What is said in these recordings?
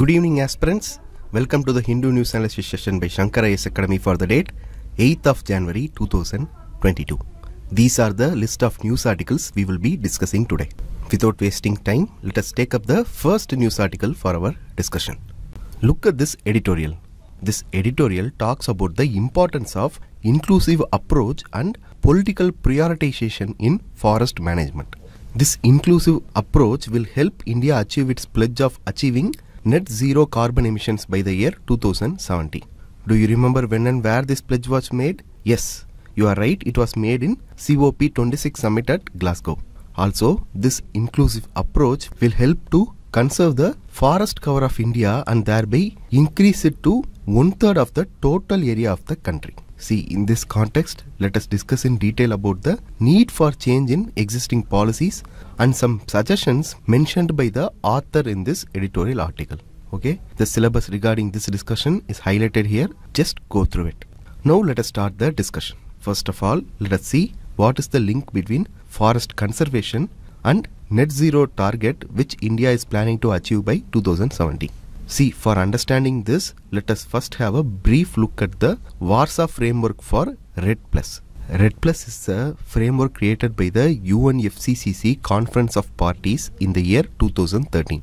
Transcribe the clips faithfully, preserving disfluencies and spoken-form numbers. Good evening, aspirants. Welcome to the Hindu News Analysis session by Shankar I A S Academy for the date eighth of January two thousand twenty-two. These are the list of news articles we will be discussing today. Without wasting time, let us take up the first news article for our discussion. Look at this editorial. This editorial talks about the importance of inclusive approach and political prioritization in forest management. This inclusive approach will help India achieve its pledge of achieving net zero carbon emissions by the year two thousand seventy. Do you remember when and where this pledge was made? Yes, you are right, it was made in C O P twenty-six summit at Glasgow. Also, this inclusive approach will help to conserve the forest cover of India and thereby increase it to one third of the total area of the country. See, in this context, let us discuss in detail about the need for change in existing policies and some suggestions mentioned by the author in this editorial article. Okay, the syllabus regarding this discussion is highlighted here. Just go through it. Now let us start the discussion. First of all, let us see what is the link between forest conservation and net zero target which India is planning to achieve by two thousand seventy. See, for understanding this, let us first have a brief look at the Warsaw framework for REDD plus. REDD plus is a framework created by the U N F C C C Conference of Parties in the year two thousand thirteen.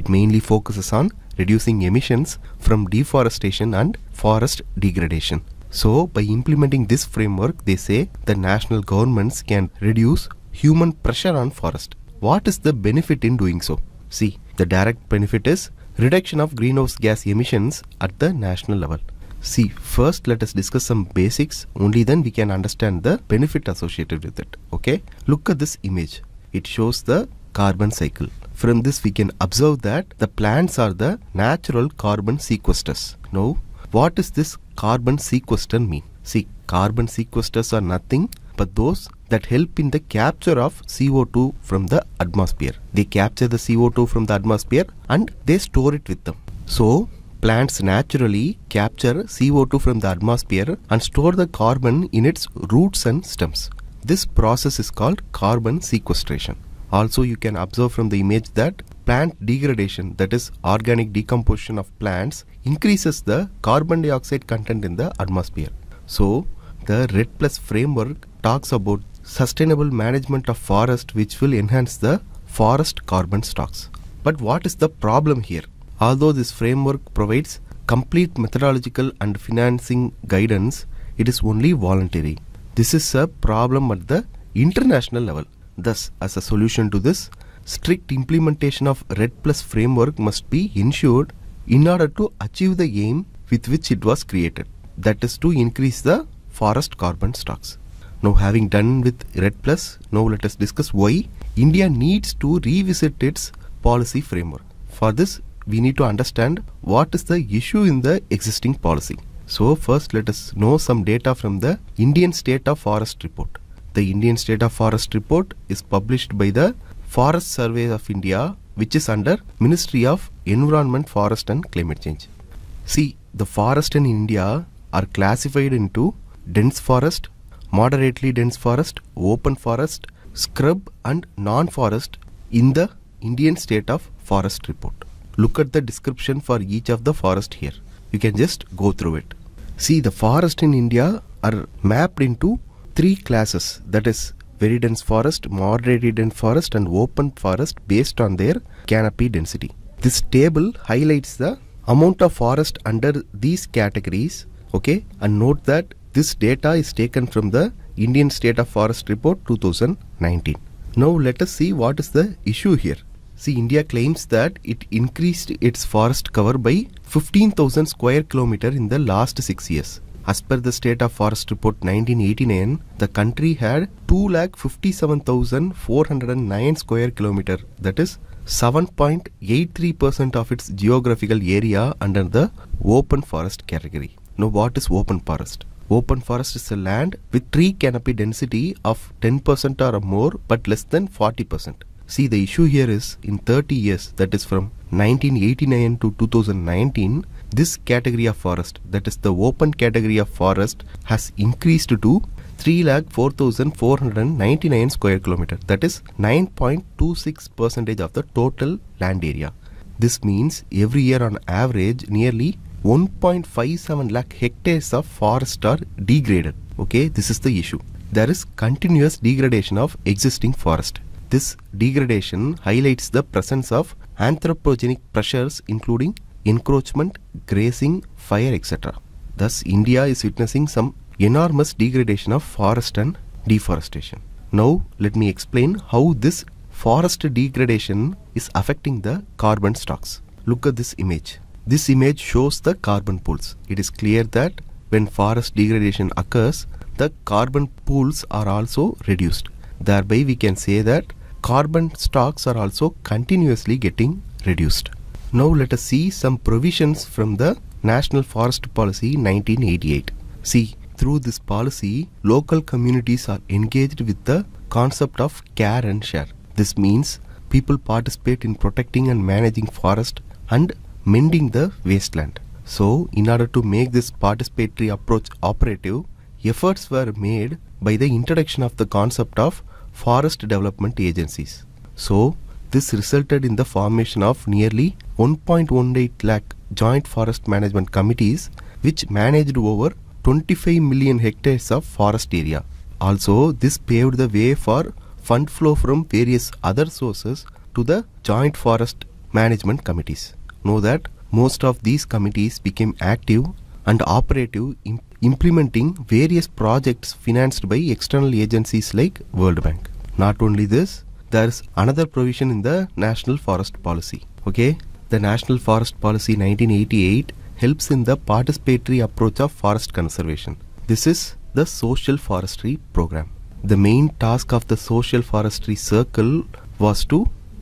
It mainly focuses on reducing emissions from deforestation and forest degradation. So, by implementing this framework, they say the national governments can reduce human pressure on forest. What is the benefit in doing so? See, the direct benefit is reduction of greenhouse gas emissions at the national level. See, first let us discuss some basics, only then we can understand the benefit associated with it. Okay, look at this image. It shows the carbon cycle. From this we can observe that the plants are the natural carbon sequesters. Now, what does this carbon sequester mean? See, carbon sequesters are nothing but those that help in the capture of C O two from the atmosphere. They capture the C O two from the atmosphere and they store it with them. So, plants naturally capture C O two from the atmosphere and store the carbon in its roots and stems. This process is called carbon sequestration. Also, you can observe from the image that plant degradation, that is organic decomposition of plants, increases the carbon dioxide content in the atmosphere. So, the REDD plus framework talks about sustainable management of forest which will enhance the forest carbon stocks. But what is the problem here? Although this framework provides complete methodological and financing guidance, it is only voluntary. This is a problem at the international level. Thus, as a solution to this, strict implementation of REDD plus framework must be ensured in order to achieve the aim with which it was created, that is to increase the forest carbon stocks. Now, having done with REDD plus, now let us discuss why India needs to revisit its policy framework. For this, we need to understand what is the issue in the existing policy. So, first let us know some data from the Indian State of Forest Report. The Indian State of Forest Report is published by the Forest Survey of India, which is under Ministry of Environment, Forest and Climate Change. See, the forest in India are classified into dense forest, moderately dense forest, open forest, scrub and non-forest in the Indian State of Forest Report. Look at the description for each of the forest here. You can just go through it. See, the forest in India are mapped into three classes, that is very dense forest, moderately dense forest and open forest based on their canopy density. This table highlights the amount of forest under these categories. Okay, and note that this data is taken from the Indian State of Forest Report two thousand nineteen. Now let us see what is the issue here. See, India claims that it increased its forest cover by fifteen thousand square kilometer in the last six years. As per the State of Forest Report nineteen eighty-nine, the country had two lakh fifty-seven thousand four hundred nine square kilometer, that is seven point eight three percent of its geographical area under the open forest category. Now what is open forest? Open forest is a land with tree canopy density of ten percent or more but less than forty percent. See, the issue here is in thirty years, that is from nineteen eighty-nine to two thousand nineteen, this category of forest, that is the open category of forest, has increased to three lakh four thousand four hundred ninety-nine square kilometer, that is nine point two six percent of the total land area. This means every year on average nearly one point five seven lakh hectares of forest are degraded. Okay, this is the issue. There is continuous degradation of existing forest. This degradation highlights the presence of anthropogenic pressures including encroachment, grazing, fire, et cetera. Thus, India is witnessing some enormous degradation of forest and deforestation. Now, let me explain how this forest degradation is affecting the carbon stocks. Look at this image. This image shows the carbon pools. It is clear that when forest degradation occurs, the carbon pools are also reduced. Thereby, we can say that carbon stocks are also continuously getting reduced. Now, let us see some provisions from the National Forest Policy nineteen eighty-eight. See, through this policy, local communities are engaged with the concept of care and share. This means people participate in protecting and managing forest and mending the wasteland. So, in order to make this participatory approach operative, efforts were made by the introduction of the concept of forest development agencies. So, this resulted in the formation of nearly one point one eight lakh joint forest management committees, which managed over twenty-five million hectares of forest area. Also, this paved the way for fund flow from various other sources to the joint forest management committees. Know that most of these committees became active and operative in implementing various projects financed by external agencies like World Bank. Not only this, there is another provision in the National Forest Policy. Okay, the National Forest Policy nineteen eighty-eight helps in the participatory approach of forest conservation. This is the social forestry program. The main task of the social forestry circle was to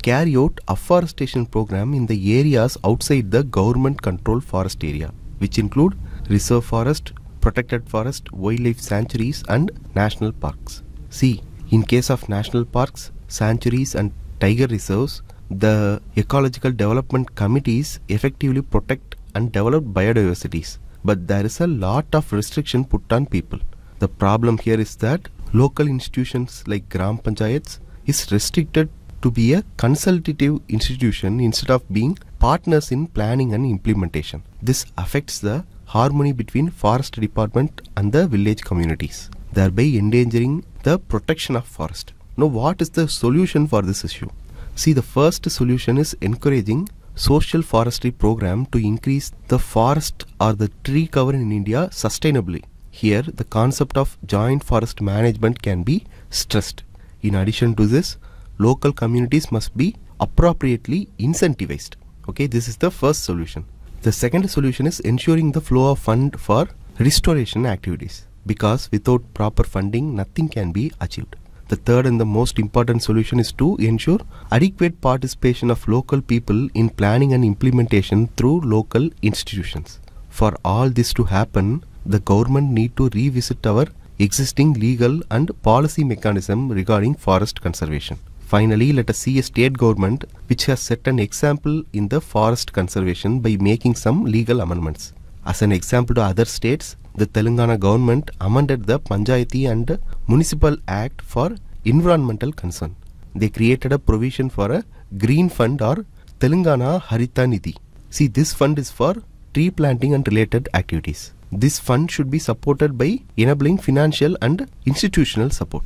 carry out afforestation program in the areas outside the government controlled forest area, which include reserve forest, protected forest, wildlife sanctuaries and national parks. See, in case of national parks, sanctuaries and tiger reserves, the ecological development committees effectively protect and develop biodiversities. But there is a lot of restriction put on people. The problem here is that local institutions like Gram Panchayats is restricted to be a consultative institution instead of being partners in planning and implementation. This affects the harmony between forest department and the village communities, thereby endangering the protection of forest. Now, what is the solution for this issue? See, the first solution is encouraging social forestry program to increase the forest or the tree cover in India sustainably. Here, the concept of joint forest management can be stressed. In addition to this, local communities must be appropriately incentivized. Okay, this is the first solution. The second solution is ensuring the flow of fund for restoration activities, because without proper funding, nothing can be achieved. The third and the most important solution is to ensure adequate participation of local people in planning and implementation through local institutions. For all this to happen, the government need to revisit our existing legal and policy mechanism regarding forest conservation. Finally, let us see a state government which has set an example in the forest conservation by making some legal amendments. As an example to other states, the Telangana government amended the Panchayati and Municipal Act for environmental concern. They created a provision for a green fund or Telangana Harita Nidhi. See, this fund is for tree planting and related activities. This fund should be supported by enabling financial and institutional support.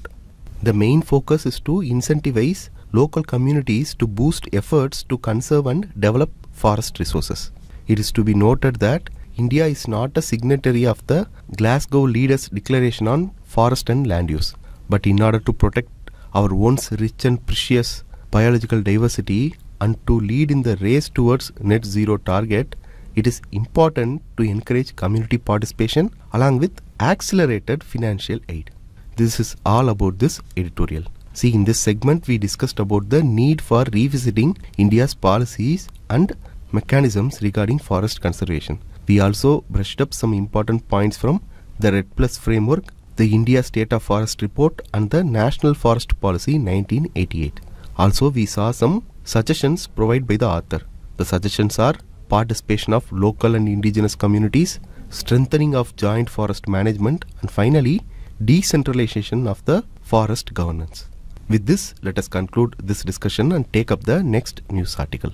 The main focus is to incentivize local communities to boost efforts to conserve and develop forest resources. It is to be noted that India is not a signatory of the Glasgow Leaders declaration on forest and land use. But in order to protect our once rich and precious biological diversity and to lead in the race towards net zero target, it is important to encourage community participation along with accelerated financial aid. This is all about this editorial. See, in this segment, we discussed about the need for revisiting India's policies and mechanisms regarding forest conservation. We also brushed up some important points from the REDD+ framework, the India State of Forest Report and the National Forest Policy nineteen eighty-eight. Also, we saw some suggestions provided by the author. The suggestions are participation of local and indigenous communities, strengthening of joint forest management and finally, decentralization of the forest governance. With this, let us conclude this discussion and take up the next news article.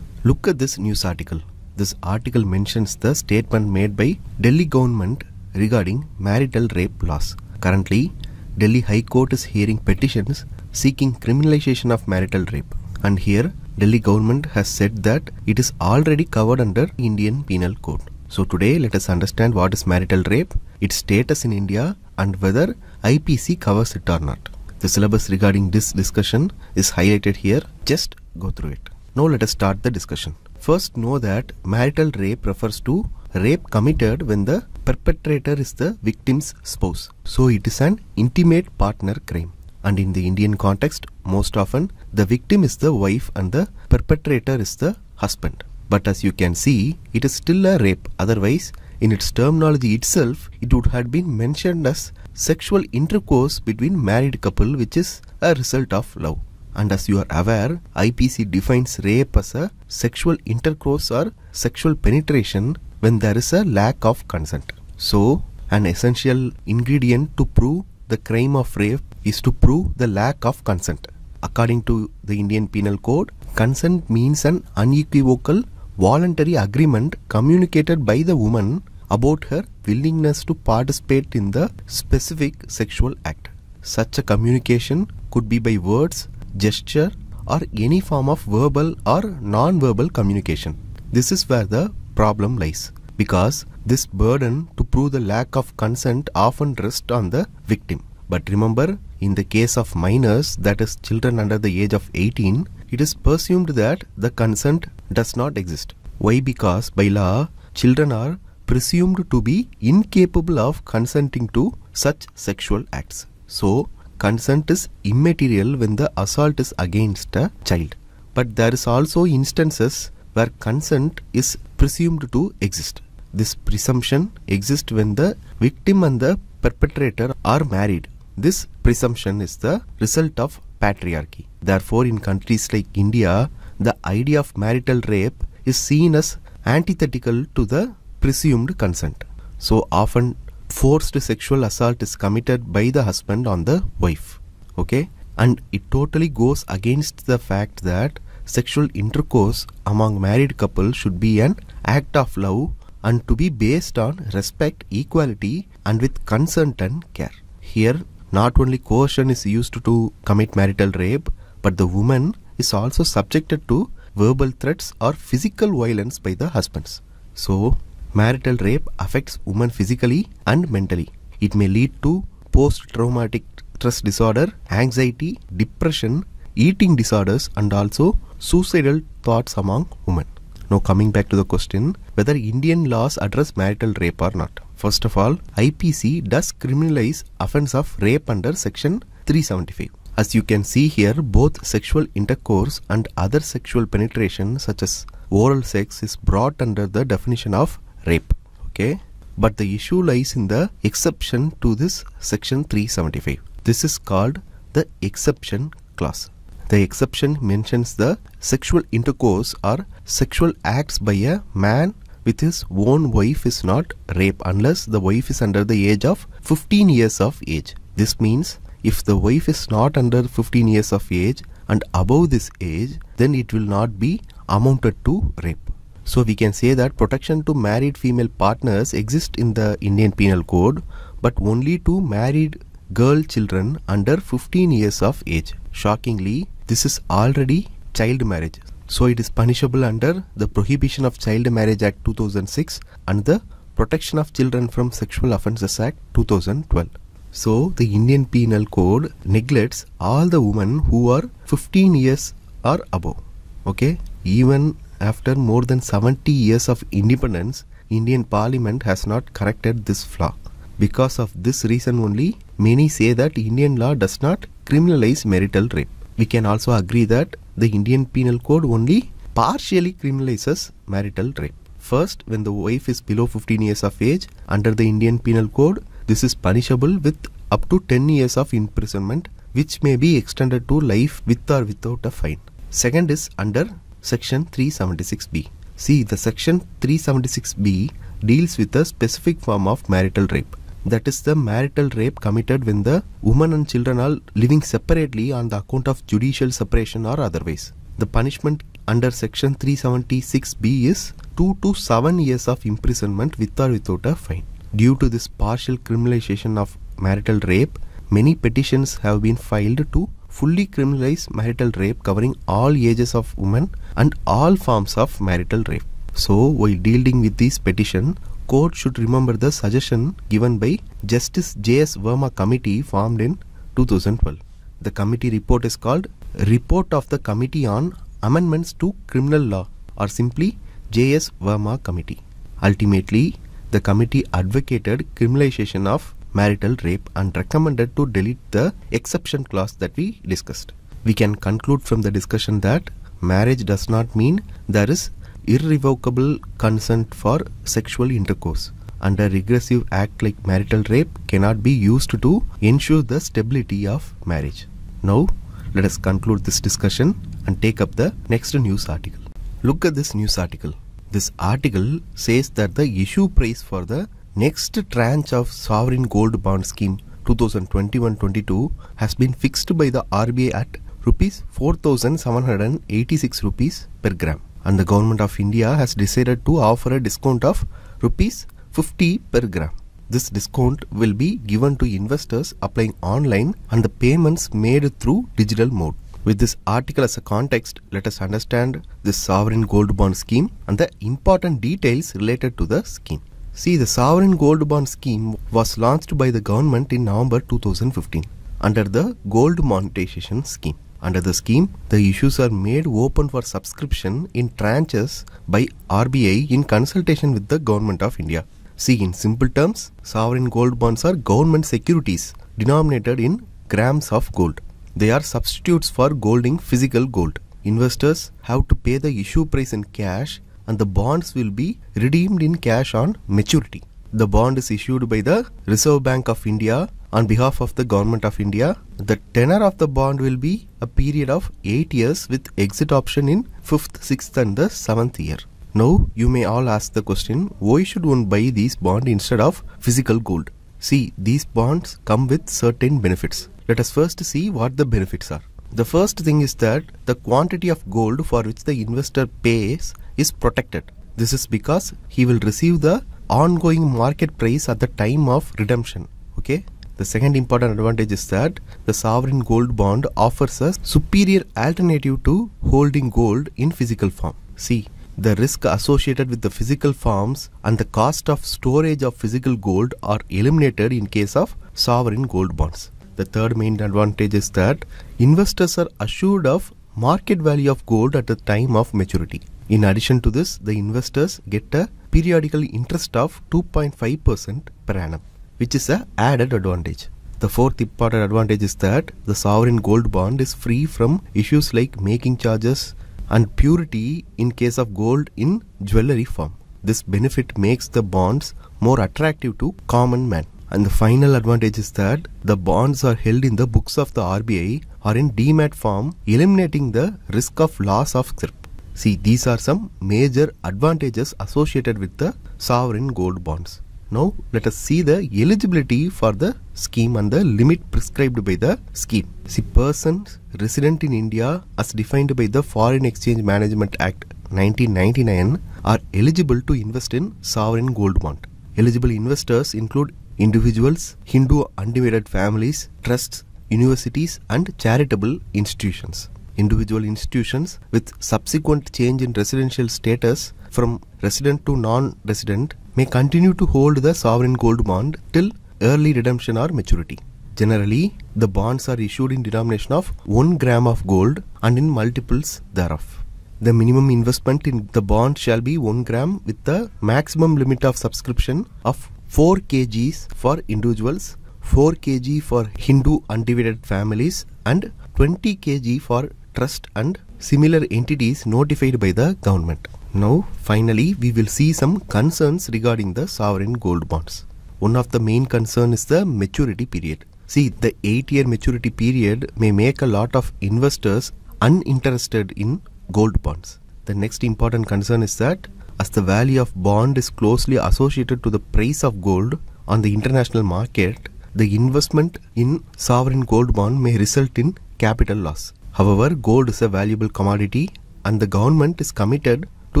Look at this news article. This article mentions the statement made by Delhi government regarding marital rape laws. Currently, Delhi High Court is hearing petitions seeking criminalization of marital rape. And here, Delhi government has said that it is already covered under Indian Penal Code. So today, let us understand what is marital rape, its status in India, and whether I P C covers it or not. The syllabus regarding this discussion is highlighted here. Just go through it. Now let us start the discussion. First, know that marital rape refers to rape committed when the perpetrator is the victim's spouse. So it is an intimate partner crime. And in the Indian context, most often the victim is the wife and the perpetrator is the husband. But as you can see, it is still a rape. Otherwise, in its terminology itself, it would have been mentioned as sexual intercourse between married couple, which is a result of love. And as you are aware, I P C defines rape as a sexual intercourse or sexual penetration when there is a lack of consent. So, an essential ingredient to prove the crime of rape is to prove the lack of consent. According to the Indian Penal Code, consent means an unequivocal voluntary agreement communicated by the woman about her willingness to participate in the specific sexual act. Such a communication could be by words, gesture, or any form of verbal or non-verbal communication. This is where the problem lies, because this burden to prove the lack of consent often rests on the victim. But remember, in the case of minors, that is children under the age of eighteen, it is presumed that the consent does not exist. Why? Because by law, children are presumed to be incapable of consenting to such sexual acts. So, consent is immaterial when the assault is against a child. But there is also instances where consent is presumed to exist. This presumption exists when the victim and the perpetrator are married. This presumption is the result of patriarchy. Therefore, in countries like India, the idea of marital rape is seen as antithetical to the presumed consent. So often, forced sexual assault is committed by the husband on the wife. Okay? And it totally goes against the fact that sexual intercourse among married couples should be an act of love and to be based on respect, equality, and with consent and care. Here, not only coercion is used to commit marital rape, but the woman is also subjected to verbal threats or physical violence by the husbands. So, marital rape affects women physically and mentally. It may lead to post-traumatic stress disorder, anxiety, depression, eating disorders, and also suicidal thoughts among women. Now, coming back to the question, whether Indian laws address marital rape or not. First of all, I P C does criminalize offense of rape under section three seventy-five. As you can see here, both sexual intercourse and other sexual penetration such as oral sex is brought under the definition of rape. Okay? But the issue lies in the exception to this section three seventy-five. This is called the exception clause. The exception mentions the sexual intercourse or sexual acts by a man with his own wife is not rape unless the wife is under the age of fifteen years of age. This means if the wife is not under fifteen years of age and above this age, then it will not be amounted to rape. So we can say that protection to married female partners exists in the Indian Penal Code, but only to married girl children under fifteen years of age. Shockingly, this is already child marriage. So it is punishable under the Prohibition of Child Marriage Act two thousand six and the Protection of Children from Sexual Offenses Act two thousand twelve. So the Indian Penal Code neglects all the women who are fifteen years or above. Okay, even after more than seventy years of independence, Indian Parliament has not corrected this flaw. Because of this reason only, many say that Indian law does not criminalize marital rape. We can also agree that the Indian Penal Code only partially criminalizes marital rape. First, when the wife is below fifteen years of age, under the Indian Penal Code, this is punishable with up to ten years of imprisonment, which may be extended to life with or without a fine. Second is under section three seventy-six B. See, the section three seventy-six B deals with a specific form of marital rape. That is the marital rape committed when the woman and children are living separately on the account of judicial separation or otherwise. The punishment under section three seventy-six B is two to seven years of imprisonment with or without a fine. Due to this partial criminalization of marital rape, many petitions have been filed to fully criminalize marital rape covering all ages of women and all forms of marital rape. So, while dealing with this petition, court should remember the suggestion given by Justice J S Verma committee formed in two thousand twelve. The committee report is called Report of the Committee on Amendments to Criminal Law, or simply J S Verma committee. Ultimately, the committee advocated criminalization of marital rape and recommended to delete the exception clause that we discussed. We can conclude from the discussion that marriage does not mean there is irrevocable consent for sexual intercourse, and a regressive act like marital rape cannot be used to ensure the stability of marriage. Now, let us conclude this discussion and take up the next news article. Look at this news article. This article says that the issue price for the next tranche of Sovereign Gold Bond Scheme twenty twenty-one twenty-two has been fixed by the R B I at rupees four thousand seven hundred eighty-six rupees per gram, and the Government of India has decided to offer a discount of rupees fifty per gram. This discount will be given to investors applying online and the payments made through digital mode. With this article as a context, let us understand this Sovereign Gold Bond Scheme and the important details related to the scheme. See, the Sovereign Gold Bond Scheme was launched by the government in November two thousand fifteen under the Gold Monetization Scheme. Under the scheme, the issues are made open for subscription in tranches by R B I in consultation with the Government of India. See, in simple terms, sovereign gold bonds are government securities denominated in grams of gold. They are substitutes for holding physical gold. Investors have to pay the issue price in cash, and the bonds will be redeemed in cash on maturity. The bond is issued by the Reserve Bank of India on behalf of the Government of India. The tenor of the bond will be a period of eight years with exit option in fifth, sixth and the seventh year. Now, you may all ask the question, why should one buy these bonds instead of physical gold? See, these bonds come with certain benefits. Let us first see what the benefits are. The first thing is that the quantity of gold for which the investor pays is protected. This is because he will receive the ongoing market price at the time of redemption. Okay. The second important advantage is that the sovereign gold bond offers a superior alternative to holding gold in physical form. See, the risk associated with the physical forms and the cost of storage of physical gold are eliminated in case of sovereign gold bonds. The third main advantage is that investors are assured of market value of gold at the time of maturity. In addition to this, the investors get a periodical interest of two point five percent per annum, which is an added advantage. The fourth important advantage is that the sovereign gold bond is free from issues like making charges and purity in case of gold in jewellery form. This benefit makes the bonds more attractive to common man. And the final advantage is that the bonds are held in the books of the R B I or in D MAT form, eliminating the risk of loss of C I R P. See, these are some major advantages associated with the sovereign gold bonds. Now, let us see the eligibility for the scheme and the limit prescribed by the scheme. See, persons resident in India as defined by the Foreign Exchange Management Act nineteen ninety-nine are eligible to invest in sovereign gold bond. Eligible investors include individuals, Hindu undivided families, trusts, universities and charitable institutions. Individual institutions with subsequent change in residential status from resident to non-resident may continue to hold the sovereign gold bond till early redemption or maturity. Generally, the bonds are issued in denomination of one gram of gold and in multiples thereof. The minimum investment in the bond shall be one gram with the maximum limit of subscription of four kilograms for individuals, four kilograms for Hindu undivided families and twenty kilograms for trust and similar entities notified by the government. Now, finally, we will see some concerns regarding the sovereign gold bonds. One of the main concerns is the maturity period. See, the eight year maturity period may make a lot of investors uninterested in gold bonds. The next important concern is that as the value of bond is closely associated to the price of gold on the international market, the investment in sovereign gold bond may result in capital loss. However, gold is a valuable commodity and the government is committed to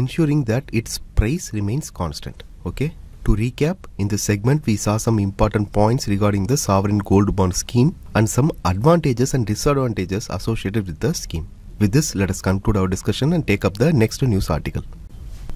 ensuring that its price remains constant. Okay. To recap, in this segment we saw some important points regarding the Sovereign Gold Bond Scheme and some advantages and disadvantages associated with the scheme. With this, let us conclude our discussion and take up the next news article.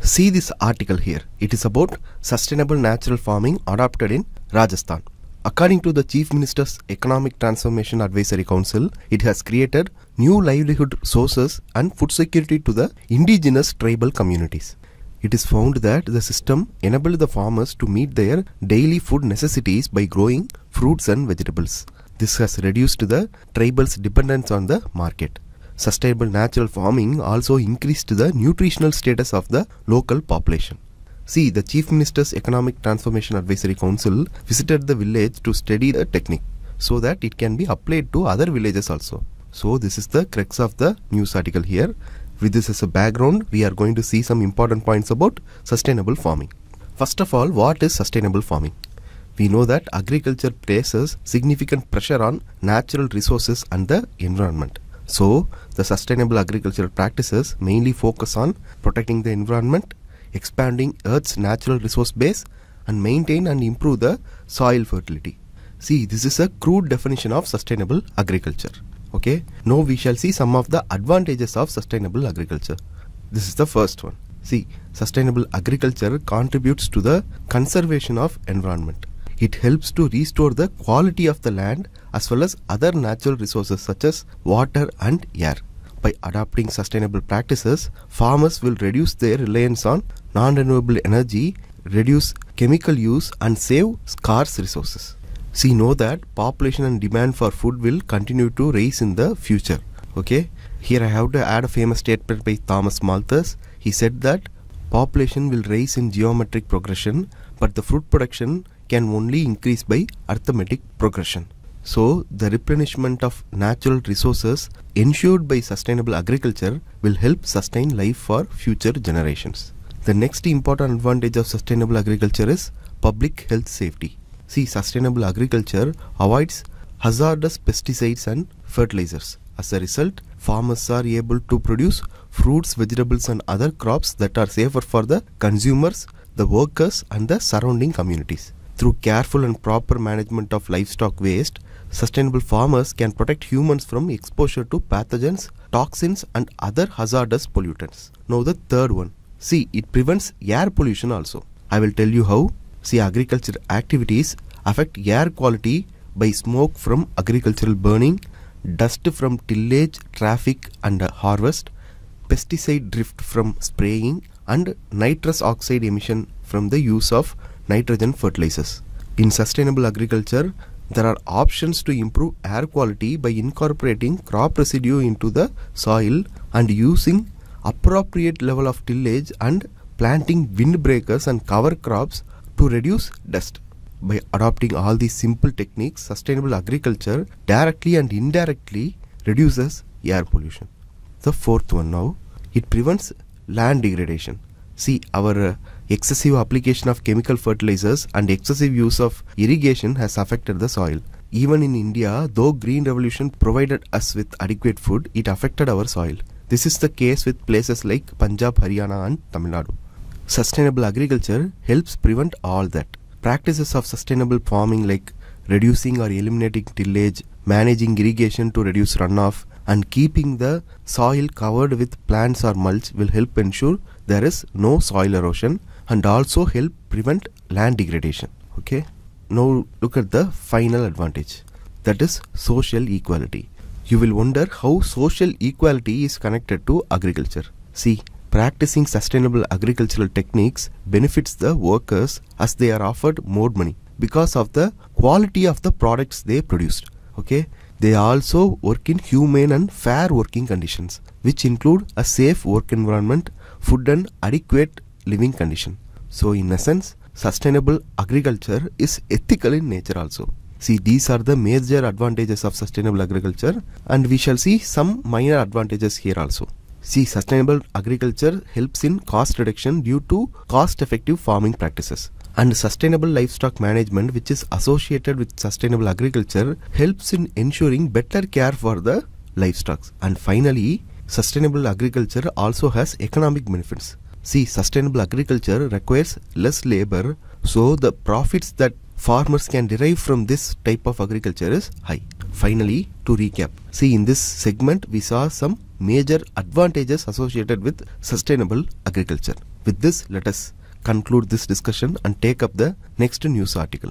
See this article here. It is about sustainable natural farming adopted in Rajasthan. According to the Chief Minister's Economic Transformation Advisory Council, it has created new livelihood sources and food security to the indigenous tribal communities. It is found that the system enabled the farmers to meet their daily food necessities by growing fruits and vegetables. This has reduced the tribals' dependence on the market. Sustainable natural farming also increased the nutritional status of the local population. See, the Chief Minister's Economic Transformation Advisory Council visited the village to study the technique so that it can be applied to other villages also. So this is the crux of the news article here. With this as a background, we are going to see some important points about sustainable farming. First of all, what is sustainable farming? We know that agriculture places significant pressure on natural resources and the environment. So, the sustainable agricultural practices mainly focus on protecting the environment, expanding Earth's natural resource base, and maintain and improve the soil fertility. See, this is a crude definition of sustainable agriculture. Okay, now we shall see some of the advantages of sustainable agriculture. This is the first one. See, sustainable agriculture contributes to the conservation of environment. It helps to restore the quality of the land as well as other natural resources such as water and air. By adopting sustainable practices, farmers will reduce their reliance on non-renewable energy, reduce chemical use and save scarce resources. See, know that population and demand for food will continue to rise in the future. Okay, here I have to add a famous statement by Thomas Malthus. He said that population will rise in geometric progression, but the food production can only increase by arithmetic progression. So, the replenishment of natural resources ensured by sustainable agriculture will help sustain life for future generations. The next important advantage of sustainable agriculture is public health safety. See, sustainable agriculture avoids hazardous pesticides and fertilizers. As a result, farmers are able to produce fruits, vegetables and other crops that are safer for the consumers, the workers and the surrounding communities. Through careful and proper management of livestock waste, sustainable farmers can protect humans from exposure to pathogens, toxins and other hazardous pollutants. Now the third one. See, it prevents air pollution also. I will tell you how. See, agriculture activities affect air quality by smoke from agricultural burning, dust from tillage, traffic and harvest, pesticide drift from spraying and nitrous oxide emission from the use of nitrogen fertilizers. In sustainable agriculture, there are options to improve air quality by incorporating crop residue into the soil and using appropriate level of tillage and planting windbreakers and cover crops to reduce dust. By adopting all these simple techniques, sustainable agriculture directly and indirectly reduces air pollution. The fourth one now, it prevents land degradation. See, our uh, excessive application of chemical fertilizers and excessive use of irrigation has affected the soil. Even in India, though Green Revolution provided us with adequate food, it affected our soil. This is the case with places like Punjab, Haryana and Tamil Nadu. Sustainable agriculture helps prevent all that. Practices of sustainable farming like reducing or eliminating tillage, managing irrigation to reduce runoff, and keeping the soil covered with plants or mulch will help ensure there is no soil erosion and also help prevent land degradation. Okay. Now look at the final advantage, that is social equality. You will wonder how social equality is connected to agriculture. See, practicing sustainable agricultural techniques benefits the workers as they are offered more money because of the quality of the products they produced. Okay. They also work in humane and fair working conditions, which include a safe work environment, food and adequate living condition. So in essence, sustainable agriculture is ethical in nature also. See, these are the major advantages of sustainable agriculture, and we shall see some minor advantages here also. See, sustainable agriculture helps in cost reduction due to cost-effective farming practices. And sustainable livestock management, which is associated with sustainable agriculture, helps in ensuring better care for the livestock. And finally, Sustainable agriculture also has economic benefits. See, sustainable agriculture requires less labor, so the profits that farmers can derive from this type of agriculture is high. Finally, to recap, see, in this segment we saw some major advantages associated with sustainable agriculture. With this, let us conclude this discussion and take up the next news article.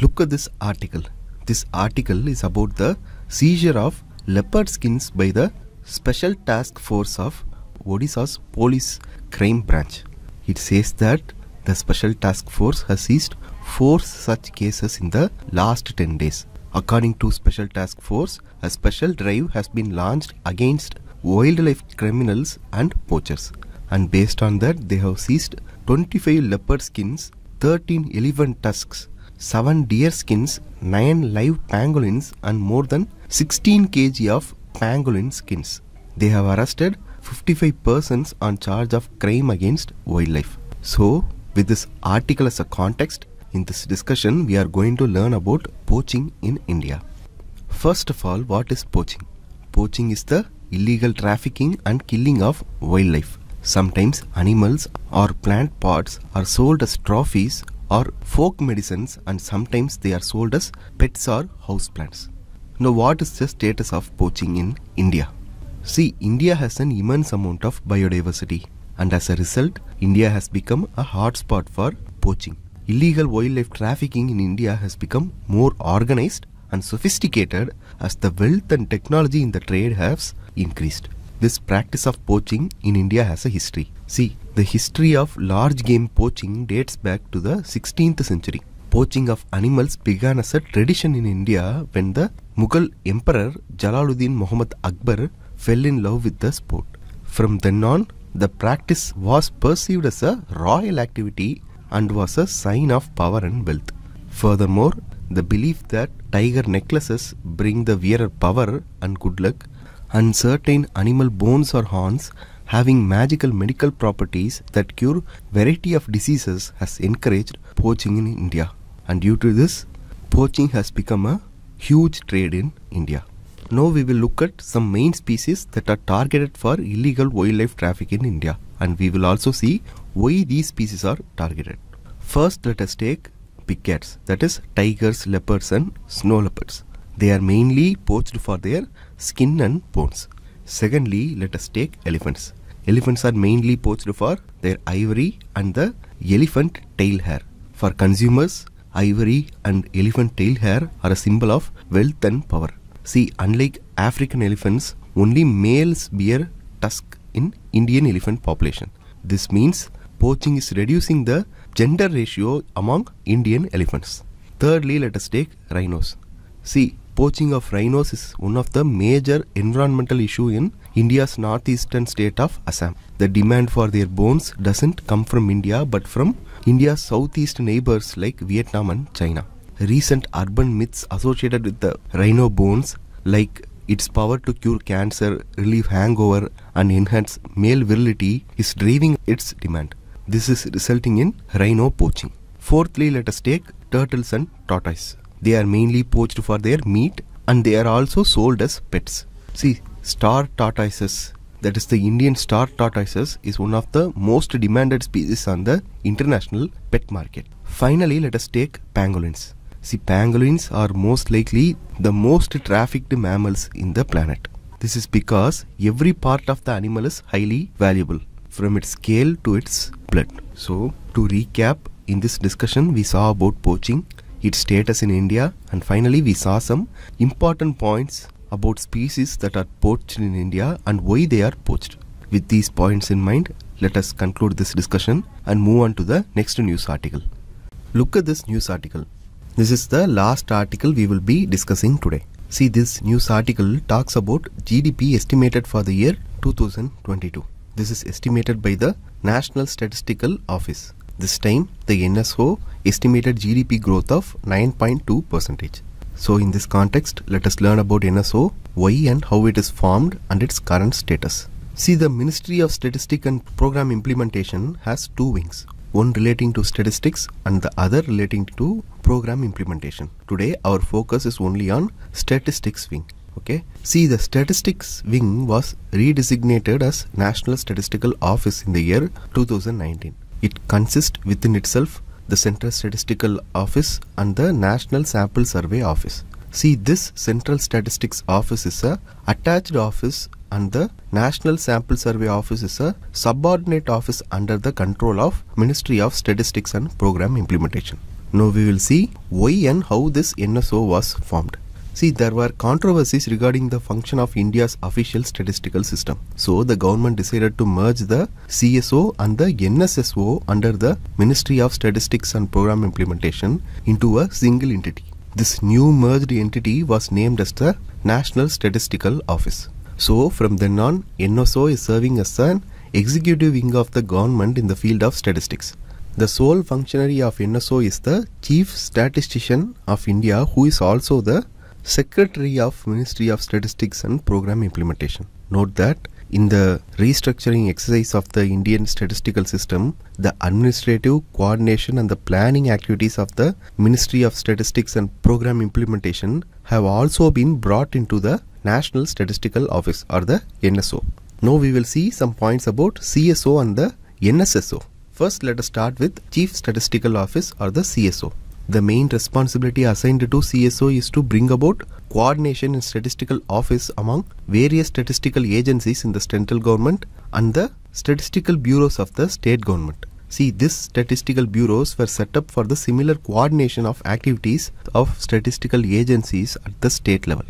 Look at this article. This article is about the seizure of leopard skins by the Special Task Force of Odisha's Police Crime Branch. It says that the Special Task Force has seized four such cases in the last ten days. According to Special Task Force, a special drive has been launched against wildlife criminals and poachers. And based on that, they have seized twenty-five leopard skins, thirteen elephant tusks, seven deer skins, nine live pangolins, and more than sixteen kilograms of pangolin skins. They have arrested fifty-five persons on charge of crime against wildlife. So, with this article as a context, in this discussion we are going to learn about poaching in India. First of all, what is poaching? Poaching is the illegal trafficking and killing of wildlife. Sometimes animals or plant parts are sold as trophies or folk medicines, and sometimes they are sold as pets or houseplants. Now, what is the status of poaching in India? See, India has an immense amount of biodiversity, and as a result, India has become a hotspot for poaching. Illegal wildlife trafficking in India has become more organized and sophisticated as the wealth and technology in the trade has increased. This practice of poaching in India has a history. See, the history of large game poaching dates back to the sixteenth century. Poaching of animals began as a tradition in India when the Mughal Emperor Jalaluddin Muhammad Akbar fell in love with the sport. From then on, the practice was perceived as a royal activity and was a sign of power and wealth. Furthermore, the belief that tiger necklaces bring the wearer power and good luck, and certain animal bones or horns having magical medical properties that cure variety of diseases has encouraged poaching in India. And due to this, poaching has become a huge trade in India. Now we will look at some main species that are targeted for illegal wildlife traffic in India, and we will also see why these species are targeted. First, let us take big cats, that is tigers, leopards and snow leopards. They are mainly poached for their skin and bones. Secondly, let us take elephants. Elephants are mainly poached for their ivory and the elephant tail hair. For consumers, ivory and elephant tail hair are a symbol of wealth and power. See, unlike African elephants, only males bear tusk in Indian elephant population. This means poaching is reducing the gender ratio among Indian elephants. Thirdly, let us take rhinos. See, poaching of rhinos is one of the major environmental issues in India's northeastern state of Assam. The demand for their bones doesn't come from India but from India's southeast neighbors like Vietnam and China. Recent urban myths associated with the rhino bones, like its power to cure cancer, relieve hangover and enhance male virility, is driving its demand. This is resulting in rhino poaching. Fourthly, let us take turtles and tortoise. They are mainly poached for their meat and they are also sold as pets. See, star tortoises, that is the Indian star tortoises, is one of the most demanded species on the international pet market. Finally, let us take pangolins. See, pangolins are most likely the most trafficked mammals in the planet. This is because every part of the animal is highly valuable, from its scale to its blood. So, to recap, in this discussion we saw about poaching, its status in India, and finally we saw some important points about species that are poached in India and why they are poached. With these points in mind, let us conclude this discussion and move on to the next news article. Look at this news article. This is the last article we will be discussing today. See, this news article talks about G D P estimated for the year two thousand twenty-two. This is estimated by the National Statistical Office. This time, the N S O estimated G D P growth of nine point two percent. So in this context, let us learn about N S O, why and how it is formed and its current status. See, the Ministry of Statistics and Program Implementation has two wings, one relating to statistics and the other relating to program implementation. Today, our focus is only on statistics wing. Okay. See, the statistics wing was redesignated as National Statistical Office in the year two thousand nineteen. It consists within itself the Central Statistical Office and the National Sample Survey Office. See, this Central Statistics Office is a attached office and the National Sample Survey Office is a subordinate office under the control of Ministry of Statistics and Program Implementation. Now we will see why and how this N S O was formed. See, there were controversies regarding the function of India's official statistical system. So, the government decided to merge the C S O and the N S S O under the Ministry of Statistics and Program Implementation into a single entity. This new merged entity was named as the National Statistical Office. So, from then on, N S O is serving as an executive wing of the government in the field of statistics. The sole functionary of N S O is the Chief Statistician of India, who is also the Secretary of Ministry of Statistics and Program Implementation. Note that in the restructuring exercise of the Indian statistical system, the administrative, coordination and the planning activities of the Ministry of Statistics and Program Implementation have also been brought into the National Statistical Office or the N S O. Now we will see some points about C S O and the N S S O. First, let us start with Chief Statistical Office or the C S O. The main responsibility assigned to C S O is to bring about coordination in statistical office among various statistical agencies in the central government and the statistical bureaus of the state government. See, these statistical bureaus were set up for the similar coordination of activities of statistical agencies at the state level.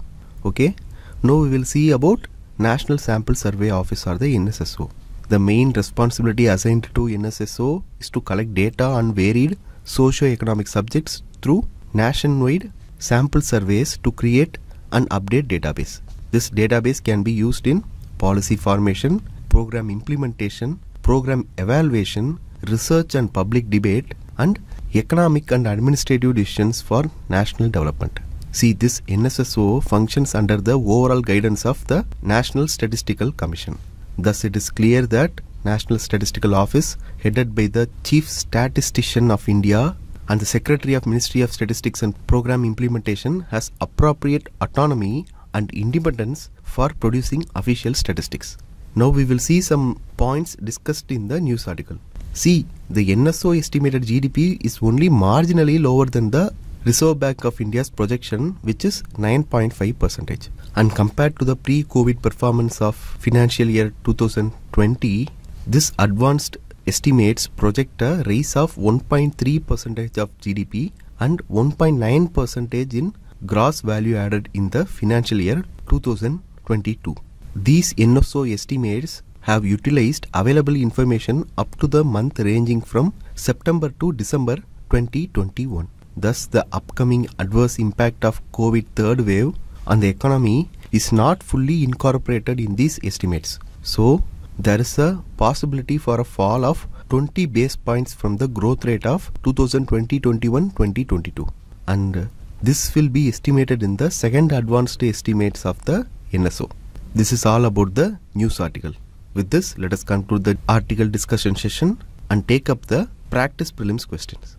Okay, now we will see about National Sample Survey Office or the N S S O. The main responsibility assigned to N S S O is to collect data on varied socio-economic subjects through nationwide sample surveys to create an update database. This database can be used in policy formation, program implementation, program evaluation, research and public debate, and economic and administrative decisions for national development. See, this N S S O functions under the overall guidance of the National Statistical Commission. Thus, it is clear that National Statistical Office, headed by the Chief Statistician of India and the Secretary of Ministry of Statistics and Program Implementation, has appropriate autonomy and independence for producing official statistics. Now we will see some points discussed in the news article. See, the N S O estimated G D P is only marginally lower than the Reserve Bank of India's projection, which is nine point five percent, and compared to the pre-COVID performance of financial year two thousand twenty, this advanced estimates project a rise of one point three percent of G D P and one point nine percent in gross value added in the financial year two thousand twenty-two. These N S O estimates have utilized available information up to the month ranging from September to December twenty twenty-one. Thus, the upcoming adverse impact of COVID third wave on the economy is not fully incorporated in these estimates. So, there is a possibility for a fall of twenty base points from the growth rate of two thousand twenty, twenty-one, twenty twenty-two, and this will be estimated in the second advanced estimates of the N S O. This is all about the news article. With this, let us conclude the article discussion session and take up the practice prelims questions.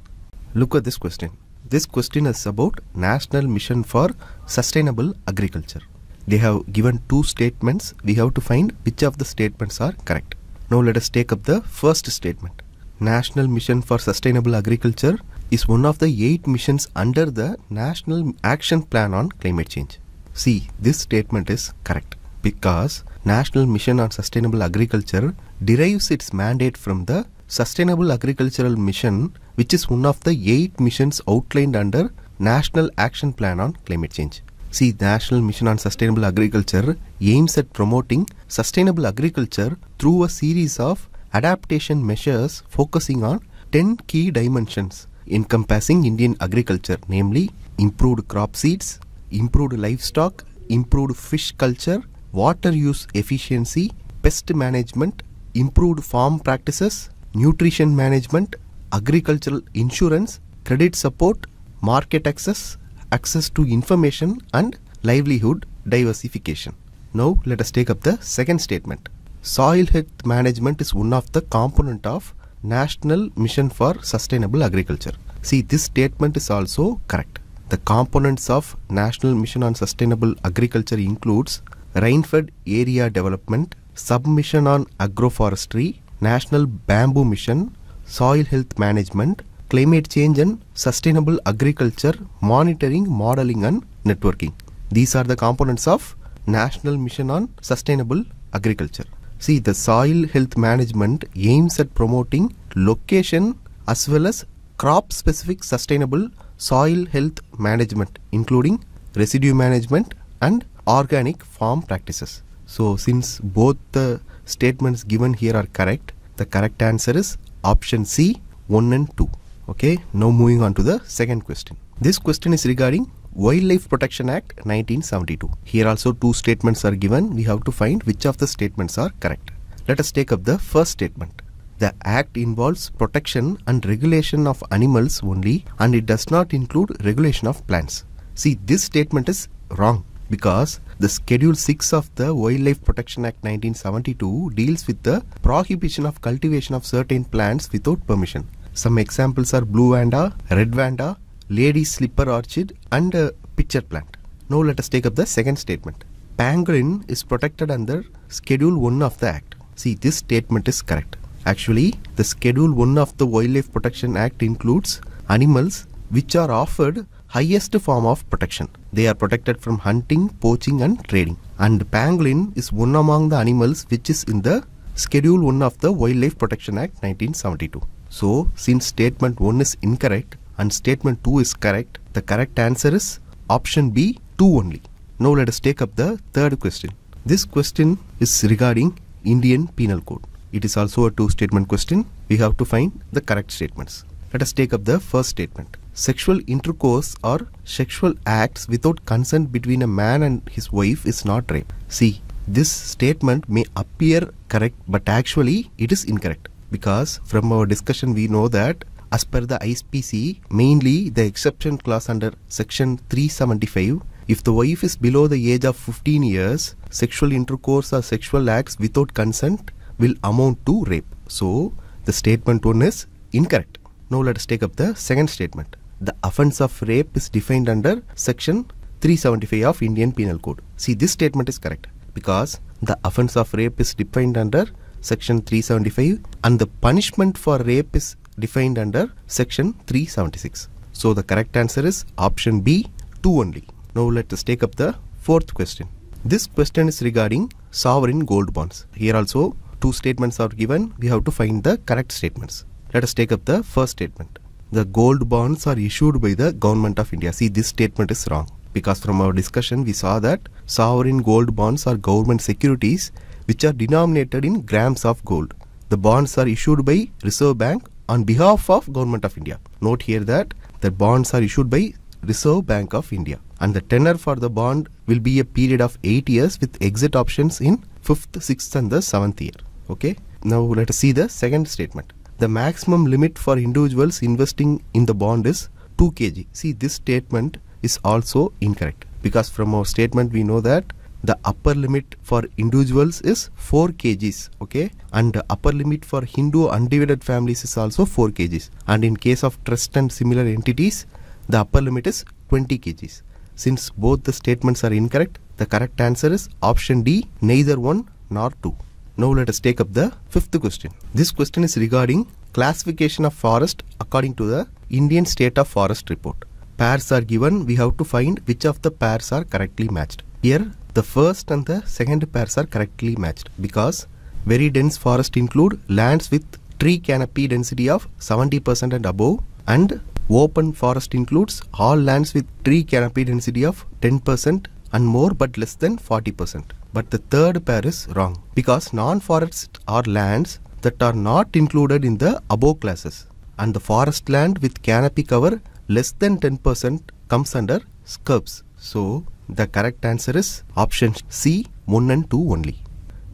Look at this question. This question is about National Mission for Sustainable Agriculture. They have given two statements. We have to find which of the statements are correct. Now let us take up the first statement. National Mission for Sustainable Agriculture is one of the eight missions under the National Action Plan on Climate Change. See, this statement is correct because National Mission on Sustainable Agriculture derives its mandate from the Sustainable Agricultural Mission, which is one of the eight missions outlined under National Action Plan on Climate Change. See, the National Mission on Sustainable Agriculture aims at promoting sustainable agriculture through a series of adaptation measures focusing on ten key dimensions encompassing Indian agriculture, namely improved crop seeds, improved livestock, improved fish culture, water use efficiency, pest management, improved farm practices, nutrition management, agricultural insurance, credit support, market access, access to information and livelihood diversification. Now let us take up the second statement. Soil health management is one of the component of National Mission for Sustainable Agriculture. See, this statement is also correct The components of National Mission on Sustainable Agriculture includes rainfed area development, submission on agroforestry, National Bamboo Mission, soil health management, climate change and sustainable agriculture, monitoring, modeling and networking. These are the components of National Mission on Sustainable Agriculture. See, the soil health management aims at promoting location as well as crop-specific sustainable soil health management, including residue management and organic farm practices. So, since both the statements given here are correct, the correct answer is option C, one and two. Okay, now moving on to the second question. This question is regarding Wildlife Protection Act nineteen seventy-two. Here also two statements are given. We have to find which of the statements are correct. Let us take up the first statement. The act involves protection and regulation of animals only, and it does not include regulation of plants. See, this statement is wrong because the Schedule six of the Wildlife Protection Act nineteen seventy-two deals with the prohibition of cultivation of certain plants without permission. Some examples are blue vanda, red vanda, lady slipper orchid and uh, pitcher plant. Now let us take up the second statement. Pangolin is protected under Schedule one of the Act. See, this statement is correct. Actually, the Schedule one of the Wildlife Protection Act includes animals which are offered highest form of protection. They are protected from hunting, poaching and trading. And pangolin is one among the animals which is in the Schedule one of the Wildlife Protection Act nineteen seventy-two. So, since Statement one is incorrect and Statement two is correct, the correct answer is option B, two only. Now let us take up the third question. This question is regarding Indian Penal Code. It is also a two statement question. We have to find the correct statements. Let us take up the first statement. Sexual intercourse or sexual acts without consent between a man and his wife is not rape. See, this statement may appear correct, but actually it is incorrect because from our discussion we know that as per the I S P C, mainly the exception clause under section three seventy-five, if the wife is below the age of fifteen years, sexual intercourse or sexual acts without consent will amount to rape. So, the statement one is incorrect. Now, let us take up the second statement. The offense of rape is defined under section three seventy-five of Indian Penal Code. See, this statement is correct because the offense of rape is defined under section three seventy-five and the punishment for rape is defined under section three seventy-six. So, the correct answer is option B, two only. Now, let us take up the fourth question. This question is regarding sovereign gold bonds. Here also, two statements are given. We have to find the correct statements. Let us take up the first statement. The gold bonds are issued by the government of India. See, this statement is wrong because from our discussion, we saw that sovereign gold bonds are government securities which are denominated in grams of gold. The bonds are issued by Reserve Bank on behalf of Government of India. Note here that the bonds are issued by Reserve Bank of India and the tenor for the bond will be a period of eight years with exit options in fifth, sixth and the seventh year. Okay. Now let us see the second statement. The maximum limit for individuals investing in the bond is two kilograms. See, this statement is also incorrect because from our statement we know that the upper limit for individuals is four kilograms, okay, and the upper limit for Hindu undivided families is also four kilograms, and in case of trust and similar entities the upper limit is twenty kilograms. Since both the statements are incorrect, the correct answer is option D, neither one nor two. Now let us take up the fifth question. This question is regarding classification of forest according to the Indian State of Forest Report. Pairs are given. We have to find which of the pairs are correctly matched. Here the first and the second pairs are correctly matched because very dense forest include lands with tree canopy density of seventy percent and above, and open forest includes all lands with tree canopy density of ten percent and more but less than forty percent. But the third pair is wrong because non-forest are lands that are not included in the above classes, and the forest land with canopy cover less than ten percent comes under scrubs. So, the correct answer is option C, one and two only.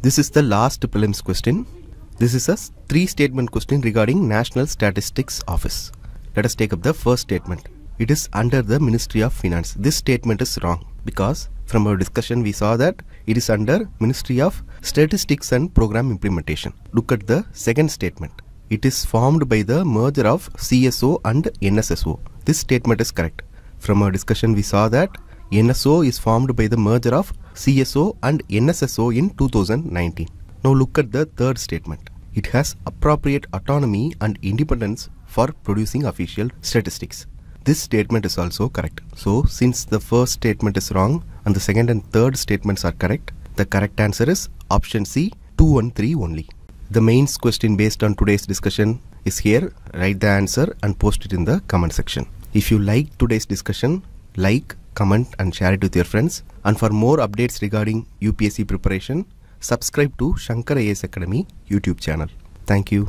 This is the last prelims question. This is a three statement question regarding National Statistics Office. Let us take up the first statement. It is under the Ministry of Finance. This statement is wrong because from our discussion we saw that it is under Ministry of Statistics and Program Implementation. Look at the second statement. It is formed by the merger of C S O and N S S O. This statement is correct. From our discussion, we saw that N S O is formed by the merger of C S O and N S S O in two thousand nineteen. Now look at the third statement. It has appropriate autonomy and independence for producing official statistics. This statement is also correct. So since the first statement is wrong and the second and third statements are correct, the correct answer is option C, two and three only. The mains question based on today's discussion is here. Write the answer and post it in the comment section. If you like today's discussion, like, comment and share it with your friends. And for more updates regarding U P S C preparation, subscribe to Shankar I A S Academy YouTube channel. Thank you.